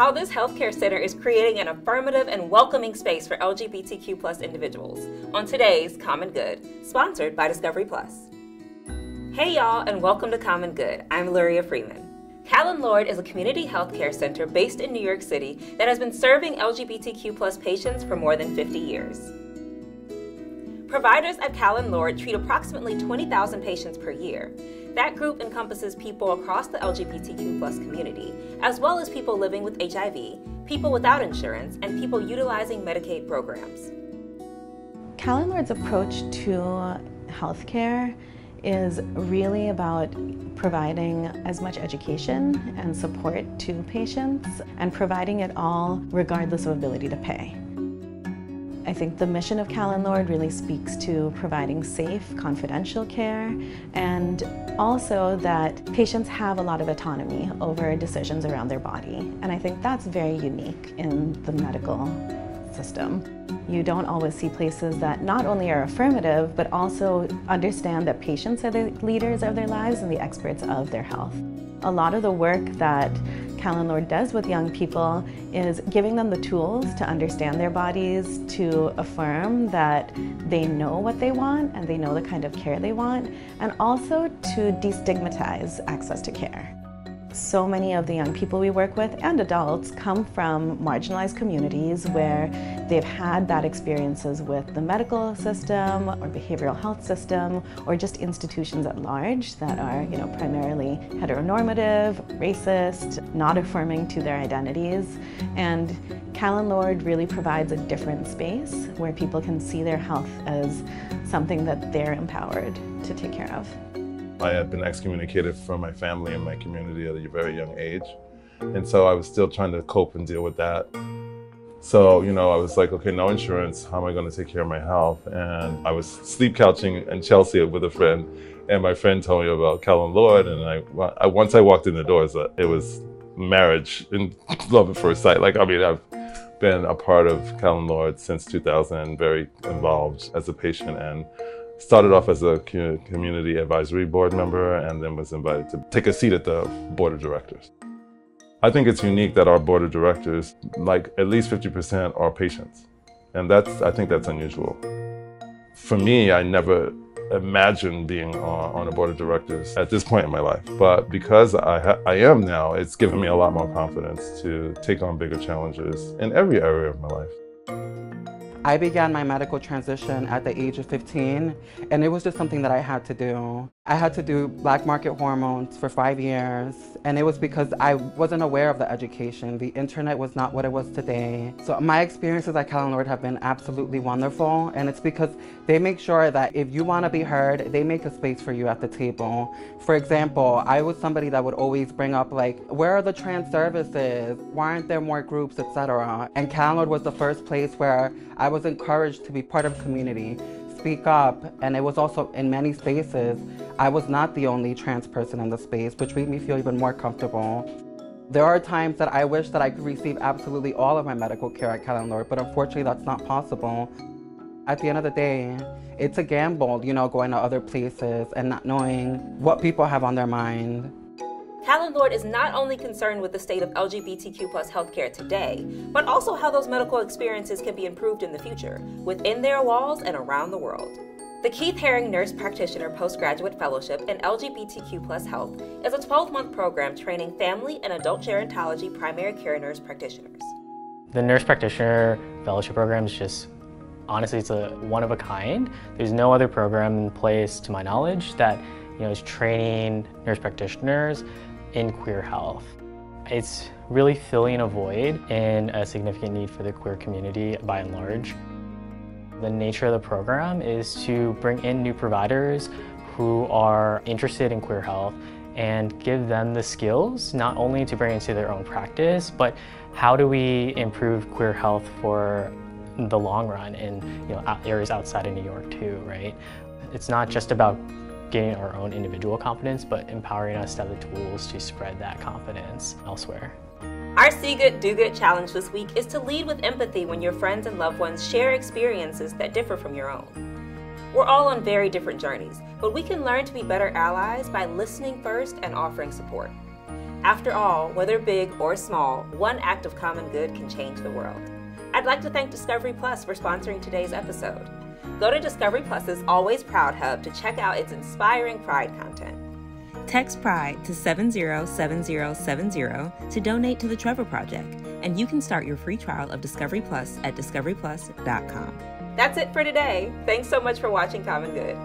how this healthcare center is creating an affirmative and welcoming space for LGBTQ+ individuals on today's Common Good, sponsored by Discovery Plus. Hey y'all, and welcome to Common Good. I'm Luria Freeman. Callen-Lorde is a community healthcare center based in New York City that has been serving LGBTQ+ patients for more than 50 years. Providers at Callen-Lorde treat approximately 20,000 patients per year. That group encompasses people across the LGBTQ+ community, as well as people living with HIV, people without insurance, and people utilizing Medicaid programs. Callen-Lorde's approach to healthcare is really about providing as much education and support to patients and providing it all regardless of ability to pay. I think the mission of Callen-Lorde really speaks to providing safe, confidential care, and also that patients have a lot of autonomy over decisions around their body. And I think that's very unique in the medical system. You don't always see places that not only are affirmative, but also understand that patients are the leaders of their lives and the experts of their health. A lot of the work that Callen-Lorde does with young people is giving them the tools to understand their bodies, to affirm that they know what they want and they know the kind of care they want, and also to destigmatize access to care. So many of the young people we work with, and adults, come from marginalized communities where they've had bad experiences with the medical system or behavioral health system or just institutions at large that are, primarily heteronormative, racist, not affirming to their identities. And Callen-Lorde really provides a different space where people can see their health as something that they're empowered to take care of. I had been excommunicated from my family and my community at a very young age. And so I was still trying to cope and deal with that. So, I was like, okay, no insurance. How am I going to take care of my health? And I was sleep couching in Chelsea with a friend. And my friend told me about Callen-Lorde. And I once I walked in the doors, it was marriage and love at first sight. I've been a part of Callen-Lorde since 2000, very involved as a patient, and started off as a community advisory board member and then was invited to take a seat at the board of directors. I think it's unique that our board of directors, at least 50% are patients. And I think that's unusual. For me, I never imagined being on a board of directors at this point in my life. But because I am now, it's given me a lot more confidence to take on bigger challenges in every area of my life. I began my medical transition at the age of 15, and it was just something that I had to do. I had to do black market hormones for 5 years, and it was because I wasn't aware of the education. The internet was not what it was today. So my experiences at Callen-Lorde have been absolutely wonderful, and it's because they make sure that if you want to be heard, they make a space for you at the table. For example, I was somebody that would always bring up, where are the trans services? Why aren't there more groups, etc.? And Callen-Lorde was the first place where I was encouraged to be part of community, speak up, and it was also in many spaces. I was not the only trans person in the space, which made me feel even more comfortable. There are times that I wish that I could receive absolutely all of my medical care at Callen-Lorde, but unfortunately that's not possible. At the end of the day, it's a gamble, going to other places and not knowing what people have on their mind. Callen-Lorde is not only concerned with the state of LGBTQ+ healthcare today, but also how those medical experiences can be improved in the future, within their walls and around the world. The Keith Haring Nurse Practitioner Postgraduate Fellowship in LGBTQ+ Health is a 12-month program training family and adult gerontology primary care nurse practitioners. The Nurse Practitioner Fellowship program is just, honestly, it's a one-of-a-kind. There's no other program in place, to my knowledge, that is training nurse practitioners in queer health. It's really filling a void and a significant need for the queer community by and large. The nature of the program is to bring in new providers who are interested in queer health and give them the skills not only to bring into their own practice, but how do we improve queer health for the long run in areas outside of New York too, right? It's not just about gaining our own individual confidence, but empowering us to have the tools to spread that confidence elsewhere. Our See Good, Do Good challenge this week is to lead with empathy when your friends and loved ones share experiences that differ from your own. We're all on very different journeys, but we can learn to be better allies by listening first and offering support. After all, whether big or small, one act of common good can change the world. I'd like to thank Discovery Plus for sponsoring today's episode. Go to Discovery Plus's Always Proud Hub to check out its inspiring Pride content. Text Pride to 707070 to donate to the Trevor Project, and you can start your free trial of Discovery Plus at discoveryplus.com. That's it for today. Thanks so much for watching Common Good.